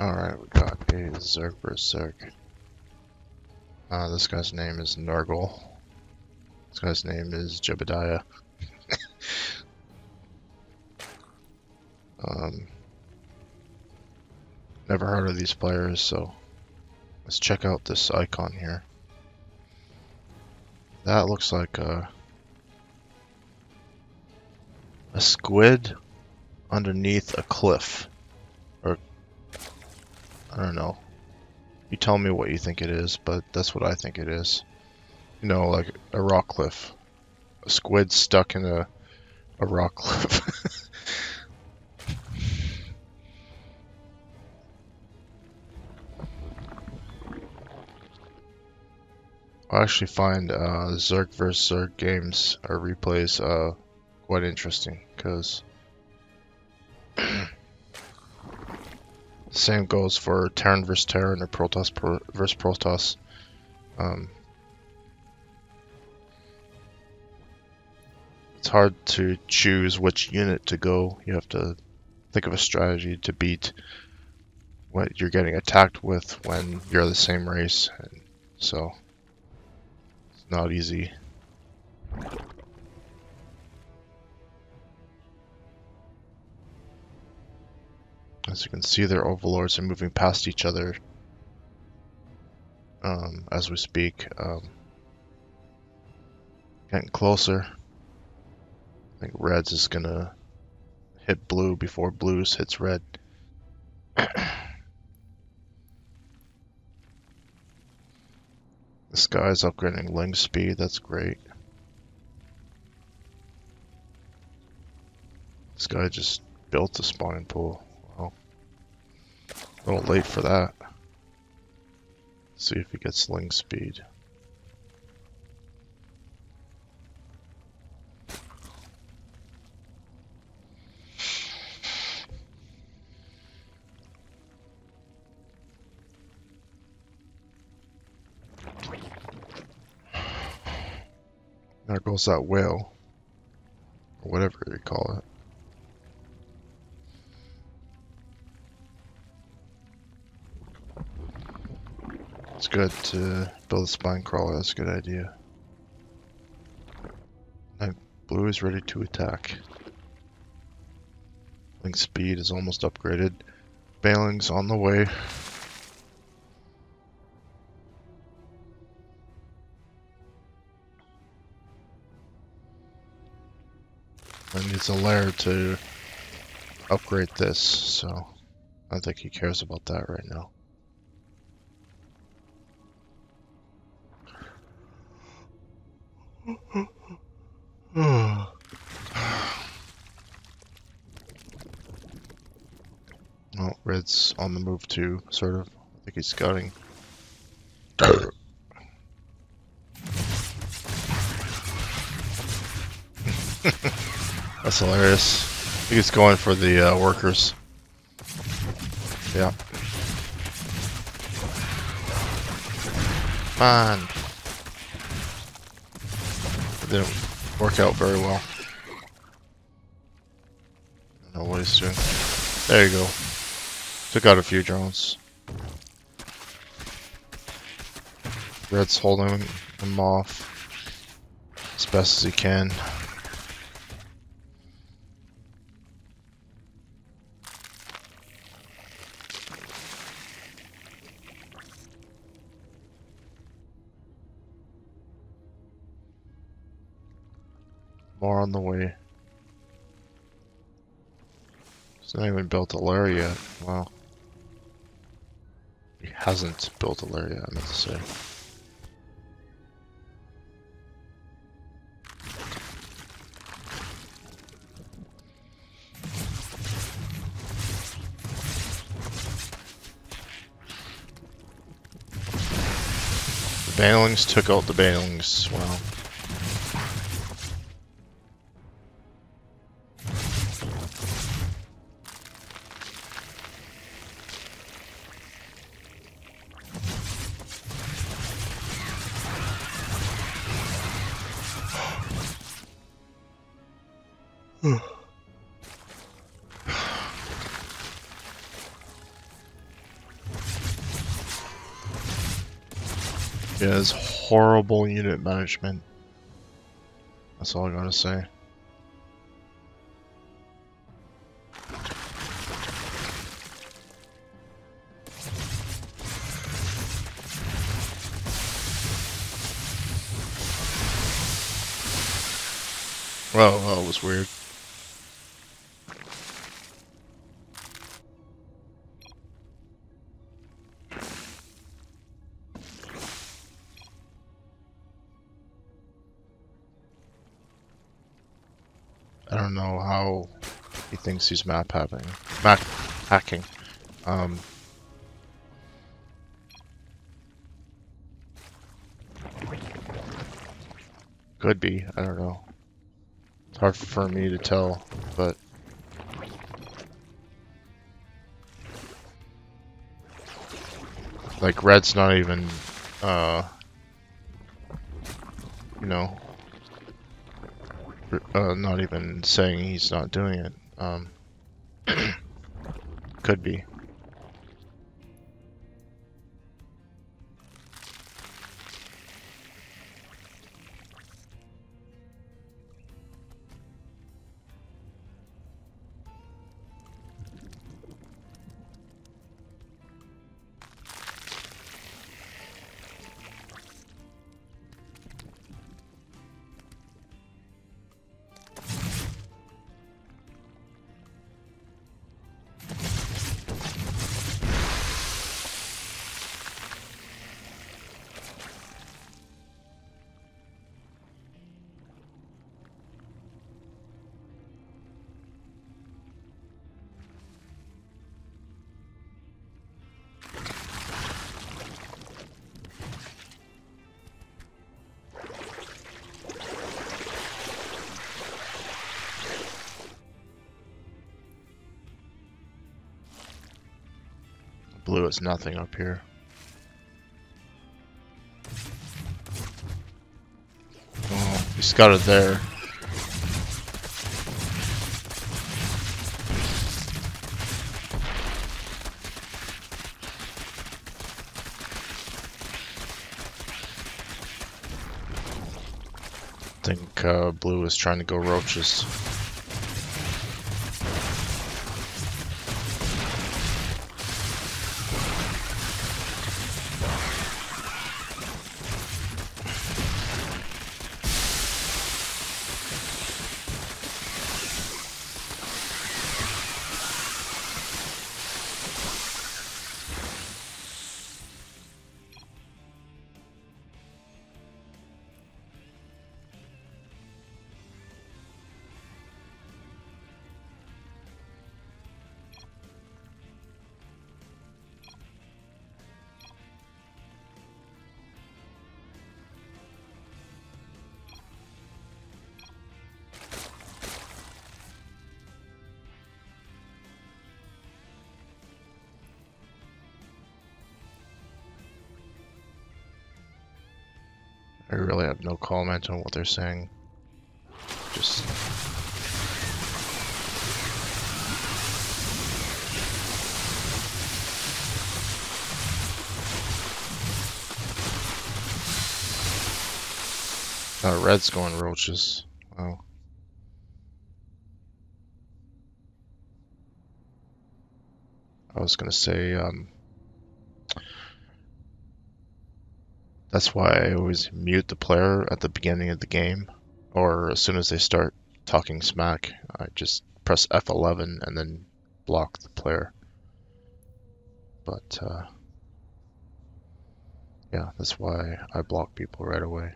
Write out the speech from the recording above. Alright, we got a Zerg versus Zerg. This guy's name is Nargill. This guy's name is Jebediah. Never heard of these players, so let's check out this icon here. That looks like a squid underneath a cliff. Or, I don't know. You tell me what you think it is, but that's what I think it is. You know, like a rock cliff. A squid stuck in a rock cliff. I actually find Zerg vs. Zerg games or replays quite interesting, because same goes for Terran vs. Terran or Protoss vs. Protoss. It's hard to choose which unit to go. You have to think of a strategy to beat what you're getting attacked with when you're the same race, and so it's not easy. As you can see, their overlords are moving past each other as we speak. Getting closer. I think Red's is gonna hit Blue before Blue's hits Red. This guy's upgrading Ling speed, that's great. This guy just built a spawning pool. A little late for that. Let's see if he gets Ling speed. There goes that whale, or whatever you call it. It's good to build a spine crawler, that's a good idea. And Blue is ready to attack. Link speed is almost upgraded. Bailing's on the way. I need a lair to upgrade this, so I don't think he cares about that right now. Oh, Red's on the move too, sort of. I think he's scouting. That's hilarious. I think it's going for the workers. Yeah. Man. Didn't work out very well. I don't know what he's doing. There you go. Took out a few drones. Red's holding him off as best as he can. More on the way. He's not even built a lair yet. Wow. He hasn't built a lair yet, I meant to say. The Banelings took out the Banelings. Wow. is horrible unit management. That's all I gotta say. Well, that was weird. I don't know how he thinks he's map hacking. Could be, I don't know. It's hard for me to tell, but like red's not even you know, not even saying he's not doing it. Could be. Blue is nothing up here. Oh, he scouted there. I think blue is trying to go roaches. I really have no comment on what they're saying. Just red's going roaches. Wow. I was gonna say, that's why I always mute the player at the beginning of the game, or as soon as they start talking smack, I just press F11 and then block the player. But yeah, that's why I block people right away.